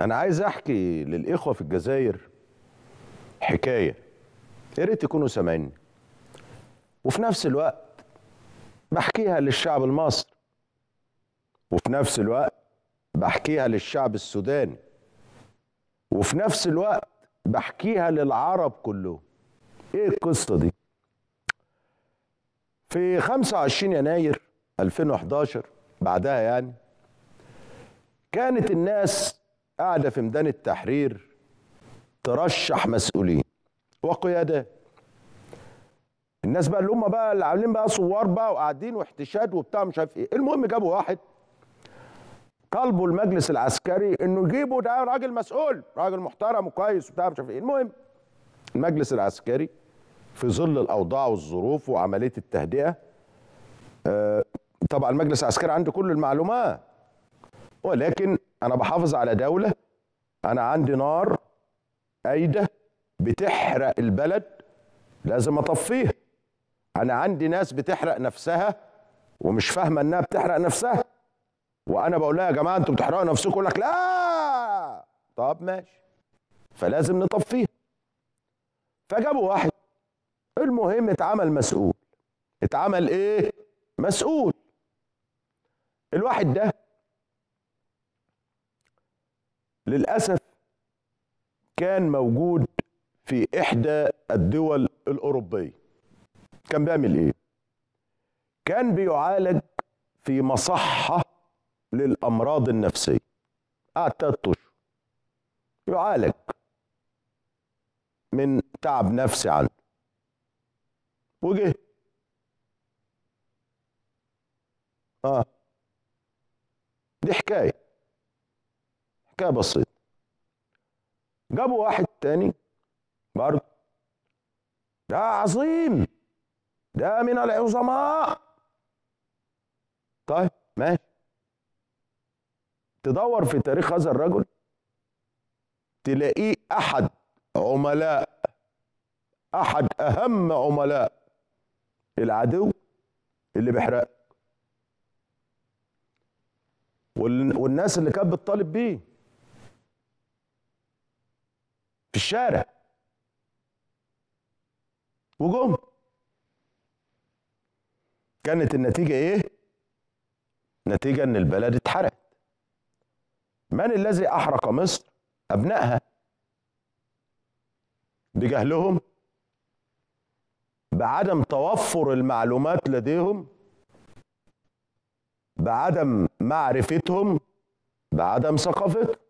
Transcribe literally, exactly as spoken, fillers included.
أنا عايز أحكي للإخوة في الجزائر حكاية، يا ريت يكونوا سامعيني، وفي نفس الوقت بحكيها للشعب المصري، وفي نفس الوقت بحكيها للشعب السوداني، وفي نفس الوقت بحكيها للعرب كلهم. إيه القصة دي؟ في خمسة وعشرين يناير ألفين وحداشر بعدها يعني كانت الناس قاعدة في ميدان التحرير ترشح مسؤولين وقيادات. الناس بقى اللي هم بقى اللي عاملين بقى صور بقى وقاعدين واحتشاد وبتاع مش عارف ايه. المهم جابوا واحد، طالبوا المجلس العسكري انه يجيبوا ده راجل مسؤول، راجل محترم وكويس وبتاع مش عارف ايه. المهم المجلس العسكري في ظل الاوضاع والظروف وعمليه التهدئه، آه طبعا المجلس العسكري عنده كل المعلومات، ولكن انا بحافظ على دوله، انا عندي نار قايده بتحرق البلد لازم اطفيها، انا عندي ناس بتحرق نفسها ومش فاهمه انها بتحرق نفسها، وانا بقول لها يا جماعه انتوا بتحرقوا نفسكم، يقول لك لا طب ماشي فلازم نطفيها. فجابوا واحد، المهم اتعمل مسؤول. اتعمل ايه؟ مسؤول. الواحد ده للأسف كان موجود في إحدى الدول الأوروبية. كان بيعمل ايه؟ كان بيعالج في مصحة للأمراض النفسية، قعد تلات أشهر يعالج من تعب نفسي عنه، وجه اه دي حكايه حكايه بسيطه. جابوا واحد تاني برضه، ده عظيم، ده من العظماء، طيب ماشي. تدور في تاريخ هذا الرجل تلاقيه احد عملاء، احد اهم عملاء العدو اللي بيحرقك والناس اللي كانت بتطالب بيه في الشارع. وجم كانت النتيجة ايه؟ نتيجة ان البلد اتحرقت. من الذي احرق مصر؟ ابنائها بجهلهم، بعدم توفر المعلومات لديهم، بعدم معرفتهم، بعدم ثقافتهم.